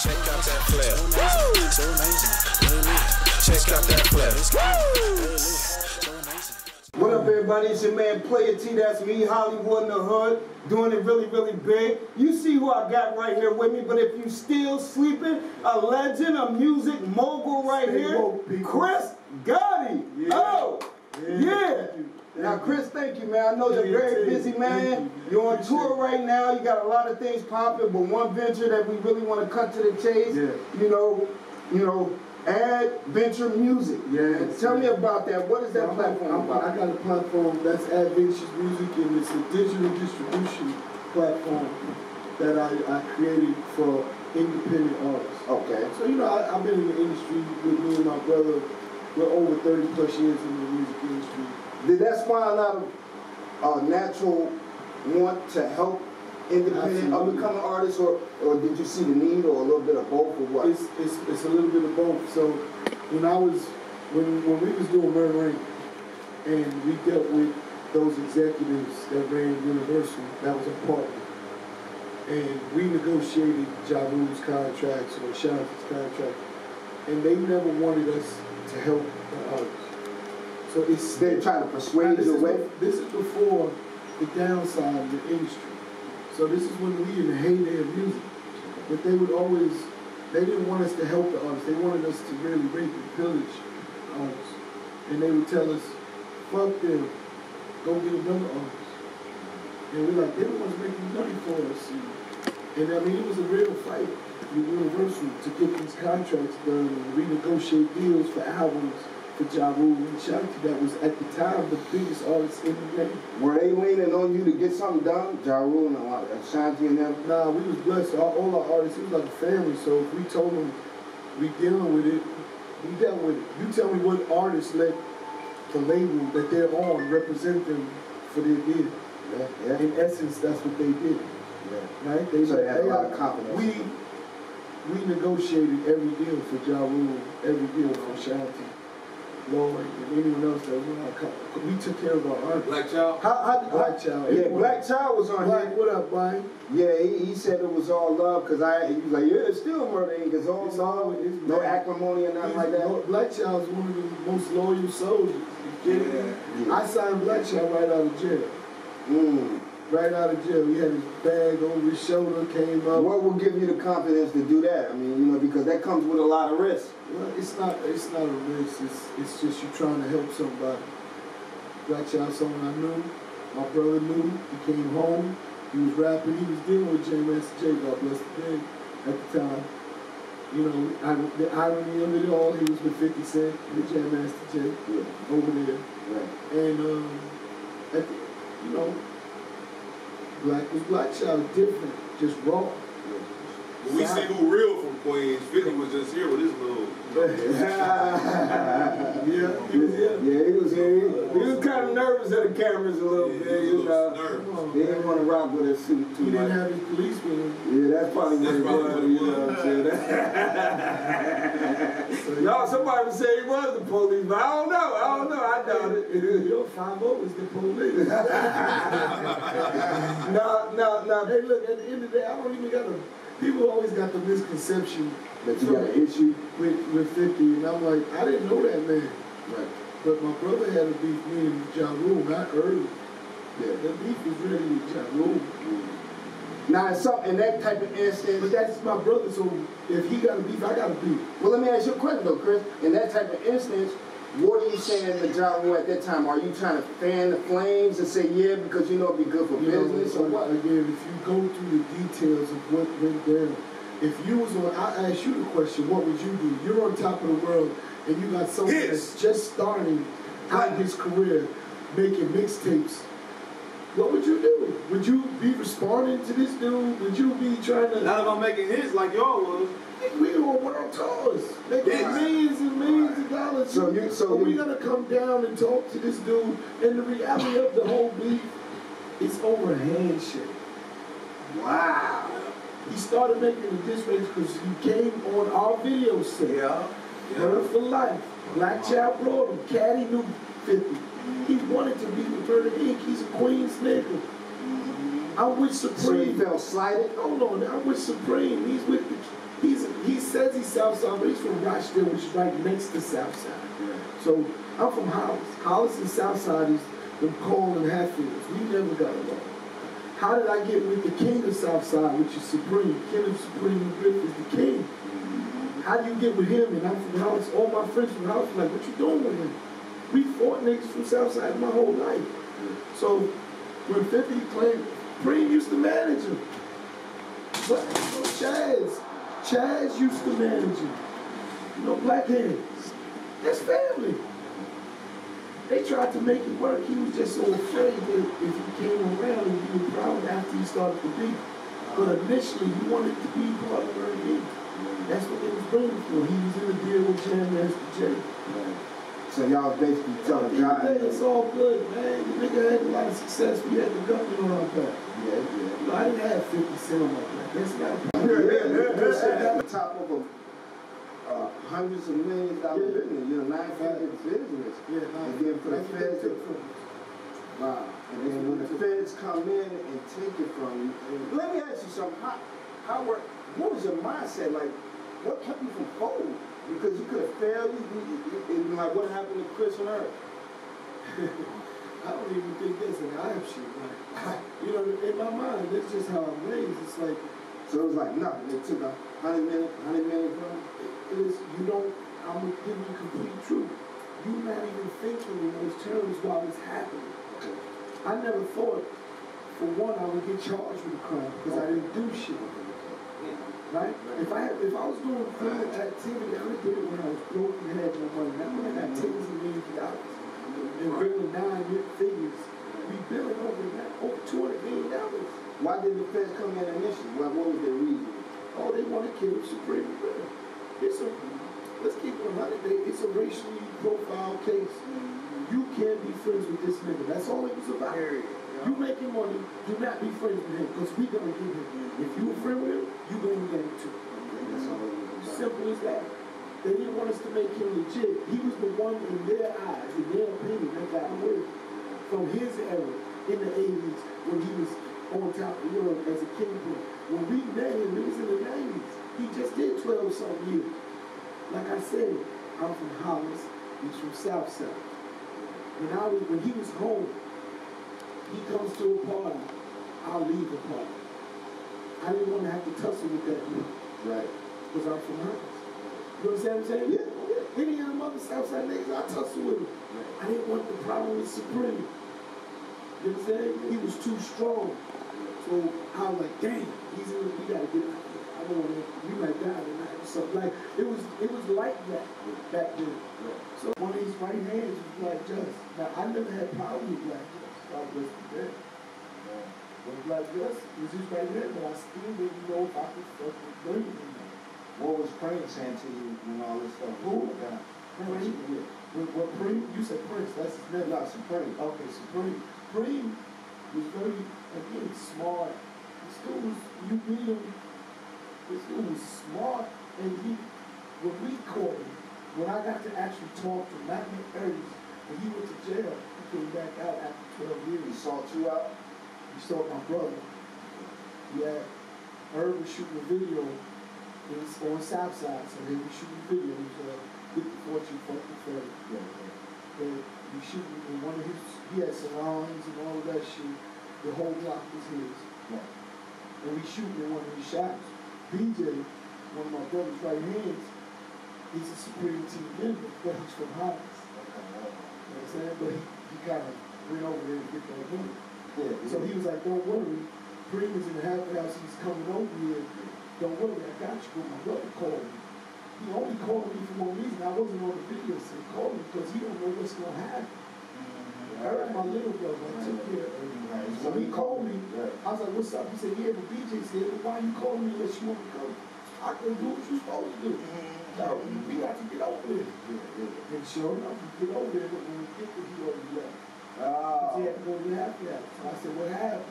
Check out that flare. So amazing. Check out that flare. What up, everybody? It's your man Player T. That's me, Hollywood in the hood, doing it really, really big. You see who I got right here with me, but if you still sleeping, a legend, a music mogul right here, Chris Gotti. Yeah. Oh, yeah. Now, Chris, thank you, man. I know you're very busy, man. You're on tour right now. You got a lot of things popping, but one venture that we really want to cut to the chase, you know, AdVenture Music. Yes. Tell me about that. What is that platform about? I got a platform that's AdVenture Music, and it's a digital distribution platform that I created for independent artists. Okay. So, you know, I've been in the industry with me and my brother. We're over 30 plus years in the music industry. That's why a lot of natural want to help independent up and coming artists, or did you see the need, or a little bit of both, or what? It's a little bit of both. So when we was doing Murder Inc., and we dealt with those executives that ran Universal, that was a partner, and we negotiated Ja Rule's contracts or Shanti's contract, and they never wanted us to help the artists. So it's, they're trying to persuade you away. This is before the downside of the industry. So this is when we in the heyday of music. But they would always, they didn't want us to help the artists. They wanted us to really rape and pillage the artists. And they would tell us, fuck them, go get another artist. And we're like, they don't want to make money for us. And I mean, it was a real fight with Universal to get these contracts done and renegotiate deals for albums. Ja Rule and Shanti, that was at the time the biggest artists in the game. Were they leaning on you to get something done? Ja Rule and Shanti and them? Nah, we was blessed. All our artists, it was like a family. So if we told them we dealing with it, we dealt with it. You tell me what artists let the label that they're on represent them for their deal. Yeah, yeah. In essence, that's what they did. Yeah. Right? They, so they had a lot of confidence. We negotiated every deal for Ja Rule, every deal for Shanti, Lord, and anyone else that we took care of our artists. Black Child? Black Child. Yeah, Black Child was on here. What up, Blaine? Yeah, he said it was all love, because he was like, yeah, it's still Murder Inc. It's all love, no acrimony or nothing like that. Black Child's one of the most loyal soldiers. You get it? Yeah. I signed Black Child right out of jail. Mm. Right out of jail. He had his bag over his shoulder, came up. What will give you the confidence to do that? I mean, you know, because that comes with a lot of risk. Well, it's not a risk. It's just you trying to help somebody. Black Child, someone I knew. My brother knew. He came home. He was rapping. He was dealing with Jam Master Jay, God bless the day, at the time. You know, the irony of it all, he was with 50 Cent and the Jam Master Jay over there. Right. And, you know, Black Child different, just raw. Yeah. We see who real from Queens. 50 was just here with his little. He was here. He was kind of nervous at the cameras a little bit, you know. He didn't want to rock with his suit too much. He didn't have his police with him. Yeah, that's probably what it was. You know what I'm saying? Y'all, somebody would say he was the police, but I don't know. I doubt it. Your 5-0 is the police. No. Hey, look, at the end of the day, I don't even got a. People always got the misconception that you got an issue with 50, and I'm like, I didn't know that, man. Right. But my brother had a beef with me and Ja Rule, not Irv. Yeah. That beef was really with Ja Rule. Now, it's something in that type of instance. But that's my brother, so if he got a beef, I got a beef. Well, let me ask you a question, though, Chris. In that type of instance, what are you saying to Ja Rule at that time? Are you trying to fan the flames and say, yeah, because you know it'd be good for business, or what? Again, if you go through the details of what went down, if you was on, I asked you the question, what would you do? You're on top of the world, and you got someone that's just starting out his career, making mixtapes. What would you do? Would you be responding to this dude? Would you be trying to... Not if I'm making hits like y'all was. We were on world tours. They get millions and millions of dollars. So we're going to come down and talk to this dude, and the reality of the whole beef is over a handshake. Wow. He started making the diss race because he came on our video set. Yeah. Murder for Life. Black Child brought him. Caddy knew 50. He wanted to be with Murder Inc. He's a Queens nigga. I'm with Supreme. She felt slighted. Hold on, I'm with Supreme. He's with the, he says he's South Side, but he's from Rochdale, which is right next to South Side. Yeah. So I'm from Hollis. Hollis and South Side is the Cole and Hatfields. We never got along. How did I get with the king of South Side, which is Supreme? King of Supreme Griff is the king. How do you get with him? And I'm from Hollis. All my friends from Hollis like, what you doing with him? We fought niggas from South Side my whole life. So when 50 claimed, Supreme used to manage him. But Chaz used to manage him. You know, Black Hands. That's family. They tried to make it work. He was just so afraid that if he came around, he'd be a problem after he started to beat. But initially, he wanted to be part of Murder Inc. That's what they was bringing for. He was in a deal with Jam Master Jay. So y'all basically telling God, it's all good, man. The nigga had a lot of success. We had the government on our back. Yeah, yeah. You know, I didn't have 50 Cent on my back. That's not a problem. Yeah. On top of a hundreds of millions of dollars business, you know, $9 billion business. Yeah, and then for the feds, wow. And then when the feds come in and take it from you. Let me ask you something. How were, what was your mindset like? What kept you from folding? Because you could have failed, and like what happened to Chris and Irv? I don't even think that's an Irv shit. Like, you know, in my mind, that's just how I'm raised. It's like, so it was like, nah, they took a $100 million from it. It is, you don't, I'm going to give you complete truth. You're not even thinking in those terms while it's happening. Okay. I never thought, for one, I would get charged with a crime because I didn't do shit. Right? If I was doing crime activity, I would do it when I was broke and had no money. Now I got tens of millions of dollars. And really 9 figures. We billing over $200 million. Why did the feds come in initially? What was their reason? Oh, they want to kill Supreme. It's a, let's keep it 100 days. It's a racially profiled case. You can't be friends with this nigga. That's all it was about. You making money, do not be friends with him, because we gonna get him. If you a friend with him, you gonna get him too. Simple as that. They didn't want us to make him legit. He was the one in their eyes, in their opinion, that got away from his era in the 80s when he was on top of the world as a kingpin. When we met him, he was in the 90s. He just did 12-something years. Like I said, I'm from Hollis, he's from Southside. When he was home, he comes to a party, I'll leave the party. I didn't want to have to tussle with that dude. Right. Because I'm from Hollis. You understand what I'm saying? Yeah. Any other mother Southside niggas, I tussle with him. Right. I didn't want the problem with Supreme. You understand? He was too strong. So I was like, dang, we gotta get out of here. I don't want to, we might die tonight or something. Like, it was like that back then. Right. So one of his right hands was Black Just. Now, I never had power with Black Just. God bless the dead. When Black Gus was just right there, but I still didn't know if I could fuck with Dirty in there. What was Prince saying to you when all this stuff was going on? What Prince? You said Prince, that's his name. Not Supreme. Okay, Supreme. Prince was very, again, smart. This dude was, you meet him, this dude was smart, and he, when we caught him, when I got to actually talk to him, not in the 30s, when he went to jail, came back out after 12 years. He saw you out. He saw my brother. Yeah, Irv was shooting a video. It was on Southside, so they were shooting a video. It was Good Fortune, fucking Freddy. Yeah. And he shooting in one of his, he had salons and all of that shit. The whole block was his. Yeah. And we shooting in one of his shots. BJ, one of my brother's right hands, he's a Supreme team member, but he's from Hollis. You know what I'm saying? But he kind of went over there to get that money. Yeah, so he was like, don't worry. Green was in the halfway house. He's coming over here. Don't worry, I got you. But my brother called me. He only called me for one reason. I wasn't on the video, so he called me because he don't know what's going to happen. I heard my little brother. I took care of him. So he called me. I was like, what's up? He said, yeah, but BJ's here. But why you calling me unless you want to come? I can do what you're supposed to do. No, we got to get over there. And sure enough, we get over there, but when we get there, he already left. Oh. He had to go to the happy hour. So I said, what happened?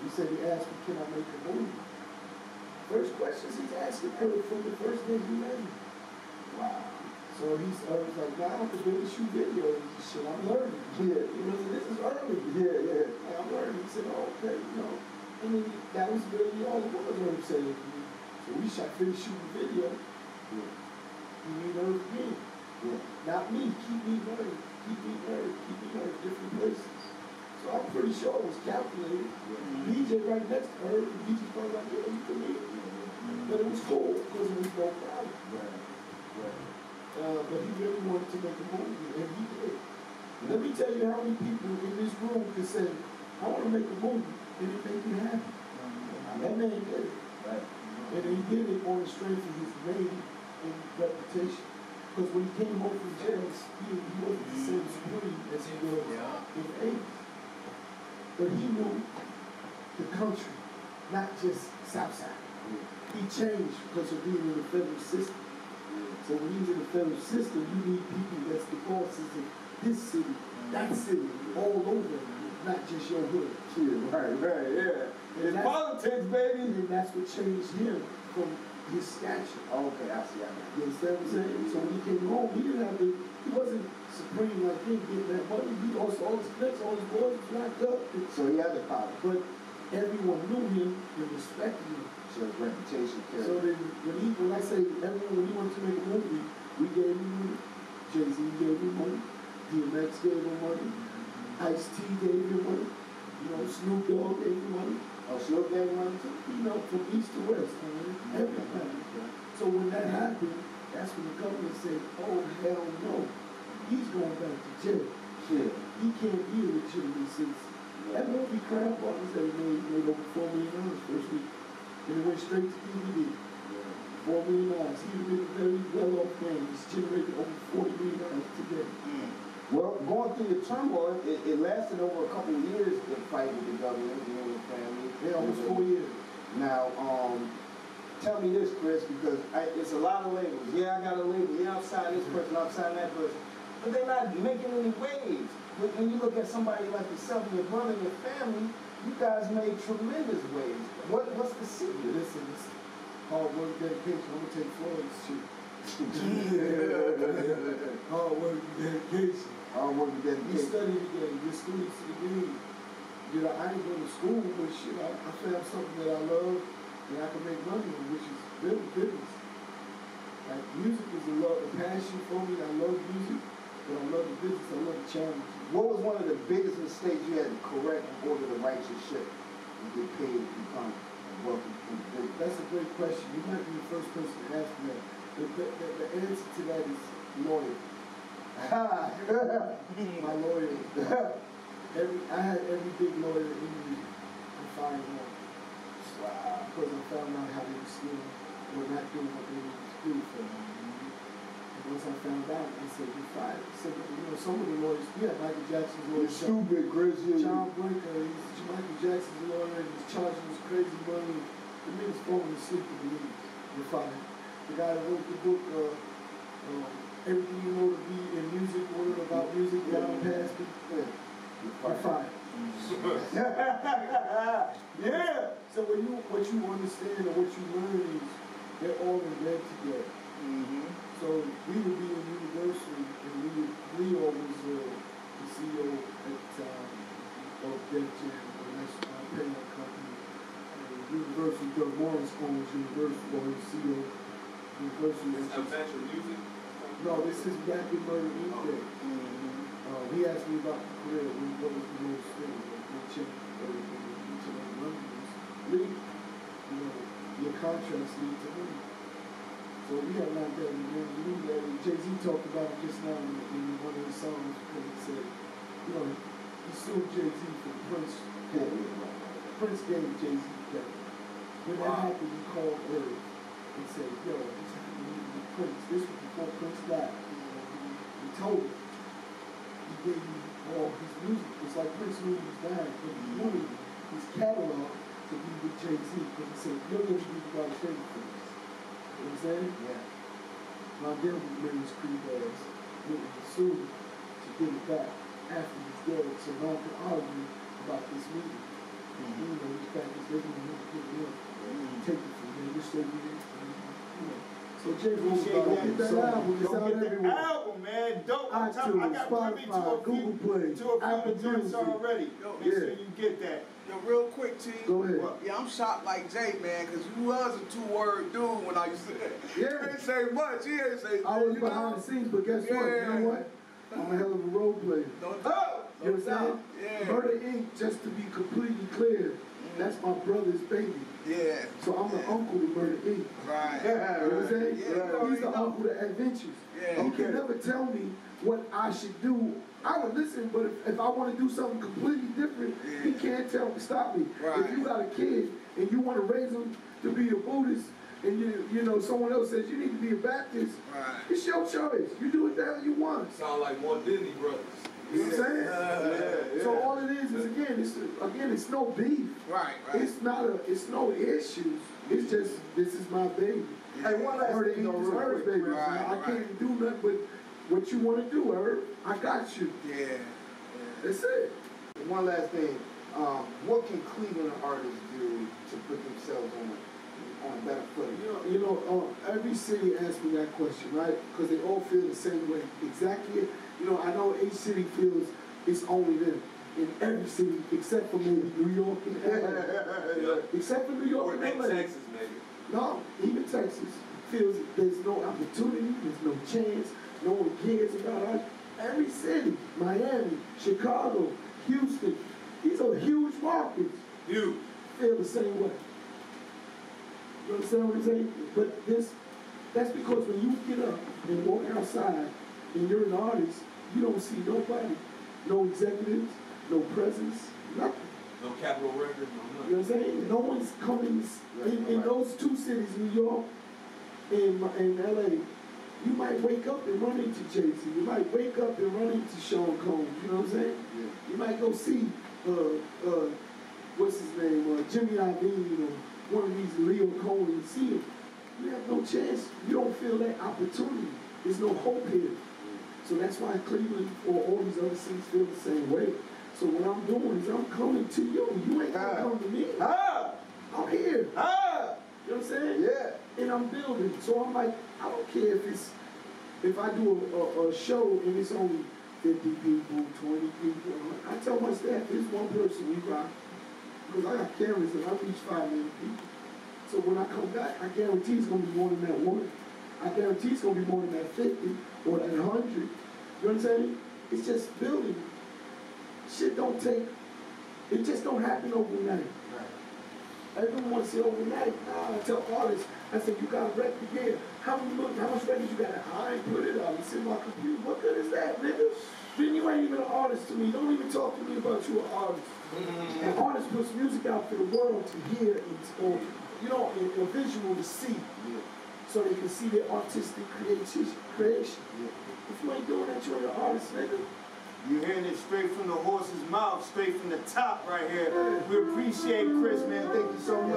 He said, he asked me, can I make a movie? First questions he's asking from the first day he met me. Wow. So I was like, now I have to do this shoot videos and shit. I'm learning. Yeah. You know, this is early. Yeah, yeah. Like, I'm learning. He said, oh, okay, you know. I mean, that was really all it was, what I'm saying. So we finished shooting the video. Yeah. You need Irv again. Yeah. Not me. Keep me Irv. Different places. So I'm pretty sure it was calculated. Yeah. DJ right next to Irv, and DJ probably like, yeah, you can meet him. But it was cool because it was no problem. Right. But he really wanted to make a movie, and he did. Yeah. Let me tell you how many people in this room could say, I want to make a movie, and it make you happy. Mm-hmm. That man did it. Right. Mm-hmm. And he did it on the strength of his name and reputation. Because when he came home from jail, he wasn't the same Supreme as he was in the 80s. But he knew the country, not just Southside. Yeah. He changed because of being in the federal system. So when he's in the federal system, you need people that's the bosses in this city, that city, all over, not just your hood. Yeah, right, yeah. It's politics, baby. And that's what changed him from his stature. Oh, okay, I see. You understand what I'm saying? So when he came home, he didn't have the, he wasn't Supreme like him getting that money. He lost all his clicks, all his boys locked up. So he had the power. But everyone knew him and respected him. So his reputation carried. So then, when I say everyone, when he wanted to make a movie, we gave him money. Jay-Z gave him money. DMX gave him money. Ice-T gave him money. You know, Snoop Dogg gave him money. Oh, Snoop gave him money too? You know, from east to west. I mean, everybody. So when that happened, that's when the government said, oh, hell no. He's going back to jail. Yeah. He can't be a legitimate citizen. That movie, Crab Buttons, that made over $4 million first week. And it went straight to DVD. Yeah. $4 million. He was a very well-off man. He's generated over $40 million today. Mm. Well, going through the turmoil, it lasted over a couple of years, the fight with the government, the Indian family. Yeah, almost 4 years. Now, tell me this, Chris, because it's a lot of labels. Yeah, I got a label. Yeah, I'm signing this person, I'm signing that person. But they're not making any waves. When you look at somebody like yourself, your brother, your family, you guys made tremendous waves. What's the secret? Listen. Hard work, dedication. I'm gonna take Floyd's shit. Hard work and dedication. Hard work and dedication. You study the game. You study the game. You know, I ain't going to school, but shit, I found something that I love and I can make money on, which is business. Like music is a passion for me. I love music, but I love the business. I love the challenge. What was one of the biggest mistakes you had to correct in order to write your shit and get paid and become wealthy? That's a great question. You might be the first person to ask me that. The answer to that is lawyer. My lawyer. I had every big lawyer in me and find one. Wow. Because I found out how they were stealing or not doing what they needed to do for me. And once I found out, I said, you're fired. So, you know, some of the lawyers, we had Michael Jackson's lawyer. Stupid, Grizzly. John Blanker, he's Michael Jackson's lawyer, and he's charging us crazy money. The man's falling asleep in the league. You're fired. The guy that wrote the book, Everything You Know to Be in Music, Word About Music, Down Past It. You're fired. Yeah! So what you understand and what you learn is they're all in bed together. Mm-hmm. So we would be in university, and Leo was the CEO at the time of Dead Jam, the National Payment Company. University, Doug Morris owns University, or his CEO. AdVenture Music? No, this is back in Murder Inc. He asked me about the career. What was the most thing? We checked everything. We checked the numbers. You know, your contracts lead to money. So we have not that in the money. Jay-Z talked about it just now in one of his songs because he said, you know, he sued Jay-Z for Prince. Prince gave Jay-Z that. When that happened, he called Irv and said, yo, this happened to Prince. This was before Prince died. He told him. He gave him all his music. It's like Prince knew he was dying, but he wanted his catalog to be with Jay-Z. Because he said, you're going to be the guy to shake for this. You know what I'm saying? Yeah. My dad was wearing his creed bags. He was sued to get it back after he's dead. So no one could argue about this meeting. Mm-hmm. You know, these factors, they didn't want to get it up. Take it from there. This should be it. So Jay Rule, get that album. It's out everywhere. Album, man, dope. iTunes, Spotify, Google Play, Apple Music. Already. Yo, make sure you get that. Yo, nigga real quick, T. Go ahead. Well, yeah, I'm shocked like Jay, man, because you was a two-word dude when I used to. Yeah. He didn't say much. He didn't say much. I was behind the scenes, but guess what? You know what? I'm a hell of a role player. You know what I'm saying? Yeah. Murder Inc., just to be completely clear, that's my brother's baby. Yeah. So I'm the uncle to Murder Inc. Right. Yeah, you know what I'm saying? Yeah. Right. He's the uncle to AdVentures. Yeah. He can never tell me what I should do. I would listen, but if I want to do something completely different, he can't tell me, stop me. Right. If you got a kid and you want to raise him to be a Buddhist, and you know, someone else says you need to be a Baptist, it's your choice. You do what the hell you want. Sound like more Disney brothers. You know what I'm saying? So all it is again, it's no beef. Right. It's not a, it's no issues. It's just, this is my baby. Yeah. Hey, one last thing, Irv's baby. I can't even do nothing but what you want to do, Irv. I got you. Yeah. That's it. And one last thing. What can Cleveland artists do to put themselves on better footing? You know, every city asks me that question, right? Because they all feel the same way. Exactly. You know, I know each city feels it's only them in every city, except for maybe New York and LA. Except for New York and LA. Texas, maybe. No, even Texas feels there's no opportunity, there's no chance, no one cares about us. Every city, Miami, Chicago, Houston, these are huge markets. Huge. Feel the same way. You understand what I'm saying? But that's because when you get up and walk outside, and you're an artist, you don't see nobody. No executives, no presence, nothing. No Capitol Records, no nothing. You know what I'm saying? No one's coming in those two cities, New York and LA. You might wake up and run into Jay-Z. You might wake up and run into Sean Combs. You know what I'm saying? Yeah. You might go see, what's his name, Jimmy Iovine or one of these Leo Cohen and see him. You have no chance. You don't feel that opportunity. There's no hope here. So that's why Cleveland or all these other cities feel the same way. So what I'm doing is I'm coming to you. You ain't gonna come to me. I'm here. You know what I'm saying? Yeah. And I'm building. So I'm like, I don't care if I do a show and it's only 50 people, 20 people. I tell my staff, there's one person we rock. Because I got cameras and I reach 5 million people. So when I come back, I guarantee it's gonna be more than that one. I guarantee it's gonna be more than that 50 or that 100. You know what I'm saying? It's just building. Shit don't take, it just don't happen overnight. Everyone wants it overnight. I tell artists, I said, you got a record here. How much records you got? I ain't put it up. It's in my computer. What good is that, nigga? Then you ain't even an artist to me. Don't even talk to me about you an artist. An artist puts music out for the world to hear or, you know, a visual to see. So they can see their artistic creation. Yeah. If you ain't doing that, you're an artist, nigga. You're hearing it straight from the horse's mouth, straight from the top right here. We appreciate Chris, man. Thank you so much.